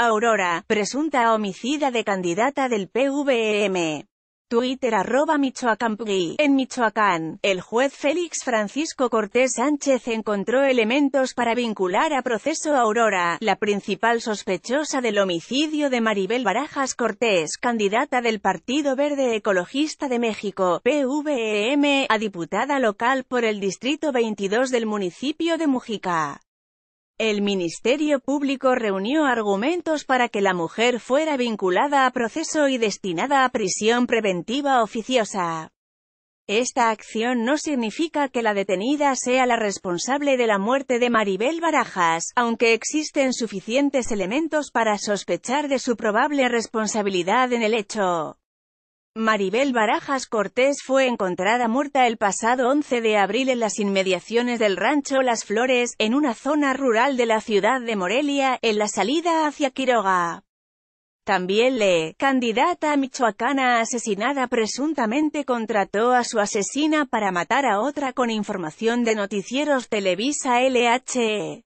Aurora, presunta homicida de candidata del PVM. Twitter @MichoacánPGI. En Michoacán, el juez Félix Francisco Cortés Sánchez encontró elementos para vincular a proceso a Aurora, la principal sospechosa del homicidio de Maribel Barajas Cortés, candidata del Partido Verde Ecologista de México, PVM, a diputada local por el Distrito 22 del municipio de Mujica. El Ministerio Público reunió argumentos para que la mujer fuera vinculada a proceso y destinada a prisión preventiva oficiosa. Esta acción no significa que la detenida sea la responsable de la muerte de Maribel Barajas, aunque existen suficientes elementos para sospechar de su probable responsabilidad en el hecho. Maribel Barajas Cortés fue encontrada muerta el pasado 11 de abril en las inmediaciones del rancho Las Flores, en una zona rural de la ciudad de Morelia, en la salida hacia Quiroga. También la candidata michoacana asesinada presuntamente contrató a su asesina para matar a otra con información de Noticieros Televisa LH.